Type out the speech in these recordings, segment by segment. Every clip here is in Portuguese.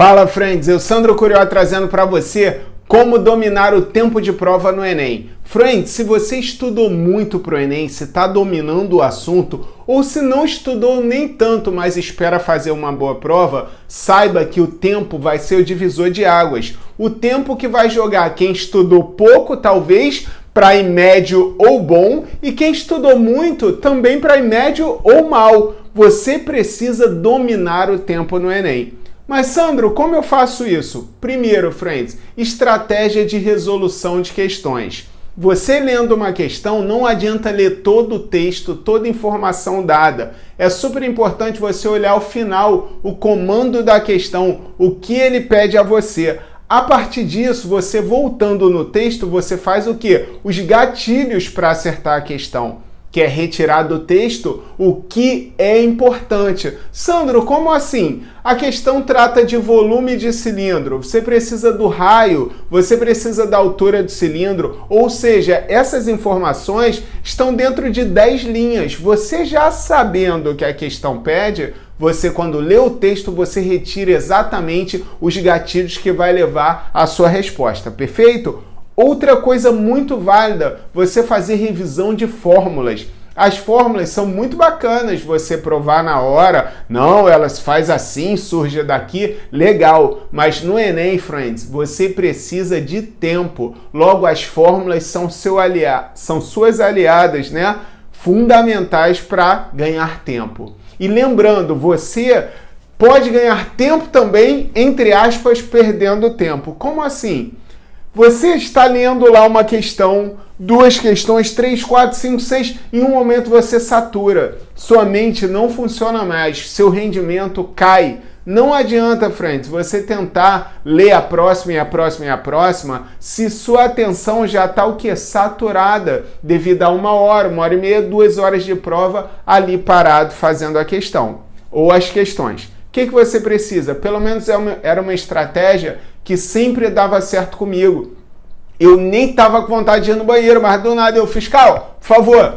Fala, friends! Eu, Sandro Curió, trazendo para você como dominar o tempo de prova no Enem. Friends, se você estudou muito pro Enem, se está dominando o assunto, ou se não estudou nem tanto, mas espera fazer uma boa prova, saiba que o tempo vai ser o divisor de águas. O tempo que vai jogar quem estudou pouco, talvez, para ir médio ou bom, e quem estudou muito, também para ir médio ou mal. Você precisa dominar o tempo no Enem. Mas, Sandro, como eu faço isso? Primeiro, friends, estratégia de resolução de questões. Você lendo uma questão, não adianta ler todo o texto, toda a informação dada. É super importante você olhar o final, o comando da questão, o que ele pede a você. A partir disso, você voltando no texto, você faz o quê? Os gatilhos para acertar a questão. Quer retirar do texto o que é importante. Sandro, como assim? A questão trata de volume de cilindro. Você precisa do raio, você precisa da altura do cilindro. Ou seja, essas informações estão dentro de 10 linhas. Você já sabendo o que a questão pede, você quando lê o texto, você retira exatamente os gatilhos que vai levar à sua resposta, perfeito? Outra coisa muito válida, você fazer revisão de fórmulas. As fórmulas são muito bacanas, você provar na hora, não, elas faz assim, surge daqui, legal. Mas no Enem, friends, você precisa de tempo. Logo, as fórmulas são suas aliadas, né? Fundamentais para ganhar tempo. E lembrando, você pode ganhar tempo também, entre aspas, perdendo tempo. Como assim? Você está lendo lá uma questão, duas questões, 3, 4, 5, 6, em um momento você satura. Sua mente não funciona mais, seu rendimento cai. Não adianta, friends, você tentar ler a próxima e a próxima e a próxima, se sua atenção já está o quê? Saturada, devido a uma hora e meia, 2 horas de prova ali parado fazendo a questão, ou as questões. O que você precisa? Pelo menos era uma estratégia que sempre dava certo comigo. Eu nem tava com vontade de ir no banheiro, mas do nada eu, fiscal, por favor,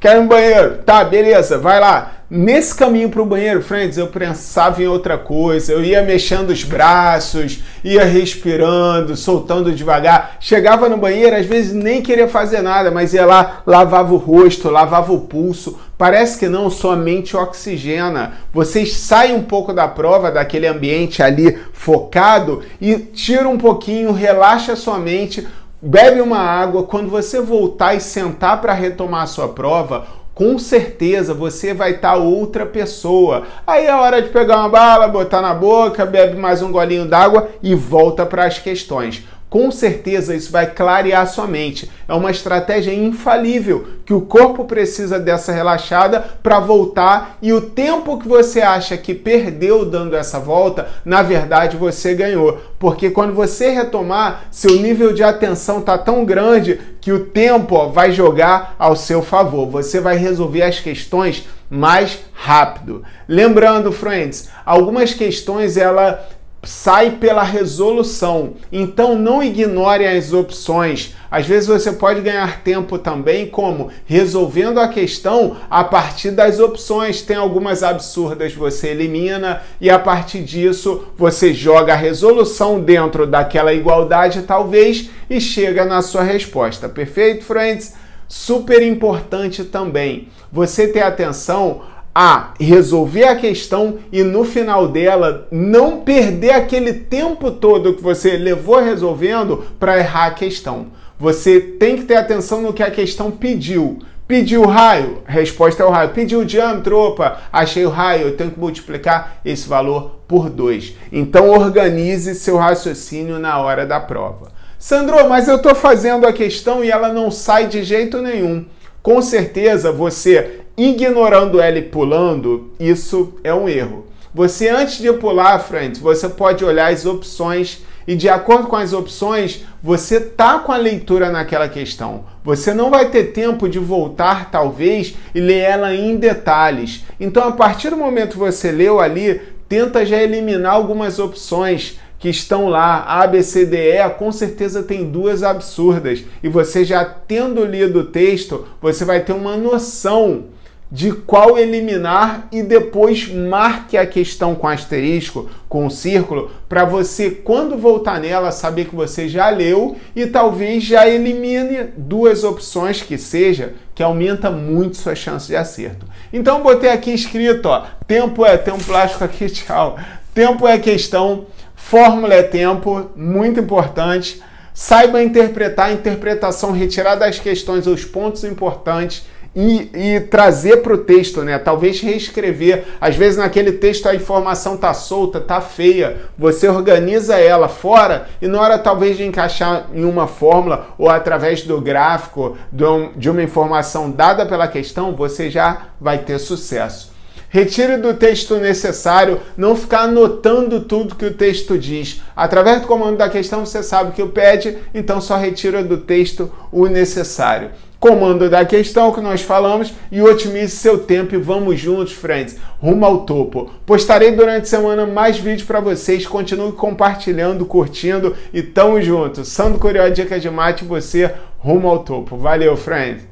quero ir no banheiro. Tá, beleza, vai lá. Nesse caminho para o banheiro, friends, eu pensava em outra coisa, eu ia mexendo os braços, ia respirando, soltando devagar. Chegava no banheiro, às vezes nem queria fazer nada, mas ia lá, lavava o rosto, lavava o pulso. Parece que não, sua mente oxigena. Vocês saem um pouco da prova, daquele ambiente ali focado e tira um pouquinho, relaxa sua mente, bebe uma água. Quando você voltar e sentar para retomar a sua prova, com certeza você vai estar outra pessoa. Aí é hora de pegar uma bala, botar na boca, bebe mais um golinho d'água e volta para as questões. Com certeza isso vai clarear sua mente. É uma estratégia infalível, que o corpo precisa dessa relaxada para voltar, e o tempo que você acha que perdeu dando essa volta, na verdade você ganhou. Porque quando você retomar, seu nível de atenção está tão grande que o tempo, ó, vai jogar ao seu favor. Você vai resolver as questões mais rápido. Lembrando, friends, algumas questões ela sai pela resolução, então não ignore as opções. Às vezes você pode ganhar tempo também como resolvendo a questão a partir das opções. Tem algumas absurdas, você elimina e a partir disso você joga a resolução dentro daquela igualdade talvez e chega na sua resposta. Perfeito, friends? Super importante também você ter atenção a resolver a questão e no final dela não perder aquele tempo todo que você levou resolvendo para errar a questão. Você tem que ter atenção no que a questão pediu. Pediu raio? Resposta é o raio. Pediu diâmetro? Opa, achei o raio, eu tenho que multiplicar esse valor por 2. Então organize seu raciocínio na hora da prova. Sandro, mas eu estou fazendo a questão e ela não sai de jeito nenhum. Com certeza, você ignorando ela e pulando, isso é um erro. Você, antes de pular, friends, você pode olhar as opções e, de acordo com as opções, você tá com a leitura naquela questão. Você não vai ter tempo de voltar, talvez, e ler ela em detalhes. Então, a partir do momento que você leu ali, tenta já eliminar algumas opções que estão lá, A, B, C, D, E, com certeza tem duas absurdas. E você já tendo lido o texto, você vai ter uma noção de qual eliminar e depois marque a questão com asterisco, com um círculo, para você, quando voltar nela, saber que você já leu e talvez já elimine duas opções que seja, que aumenta muito sua chance de acerto. Então, botei aqui escrito, ó, tempo é... tem um plástico aqui, tchau. Tempo é questão, fórmula é tempo, muito importante. Saiba interpretar, a interpretação, retirar das questões os pontos importantes, e trazer para o texto, né? Talvez reescrever. Às vezes naquele texto a informação tá solta, tá feia. Você organiza ela fora e na hora talvez de encaixar em uma fórmula ou através do gráfico de uma informação dada pela questão, você já vai ter sucesso. Retire do texto necessário, não ficar anotando tudo que o texto diz. Através do comando da questão você sabe o que pede, então só retira do texto o necessário. Comando da questão que nós falamos e otimize seu tempo e vamos juntos, friends, rumo ao topo. Postarei durante a semana mais vídeos para vocês, continue compartilhando, curtindo e tamo junto. Sandro Curió, Dicas de Mate, você rumo ao topo. Valeu, friends!